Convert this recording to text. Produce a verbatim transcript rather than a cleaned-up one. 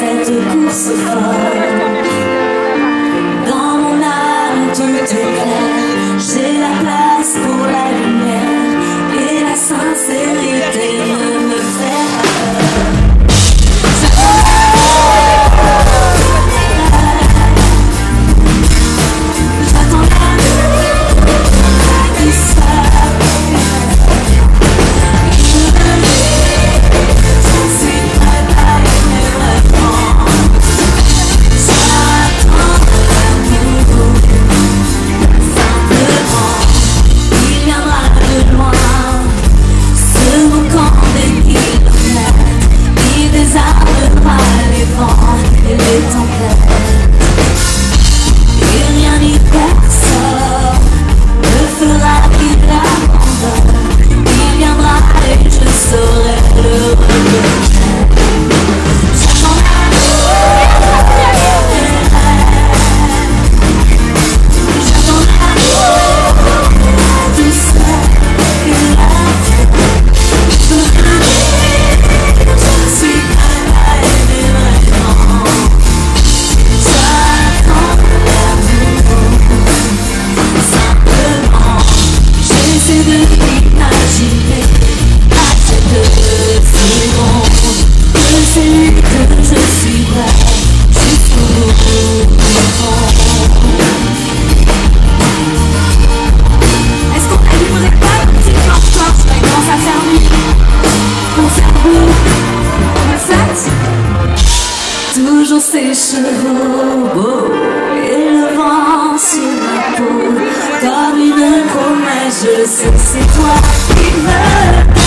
cette course folle. Dans mon âme tout éclaire, j'ai la place pour la lumière et la sincérité ne me fait pas. Toujours ses chevaux beaux et le vent sur ma peau, comme une promesse, je sais que c'est toi qui me.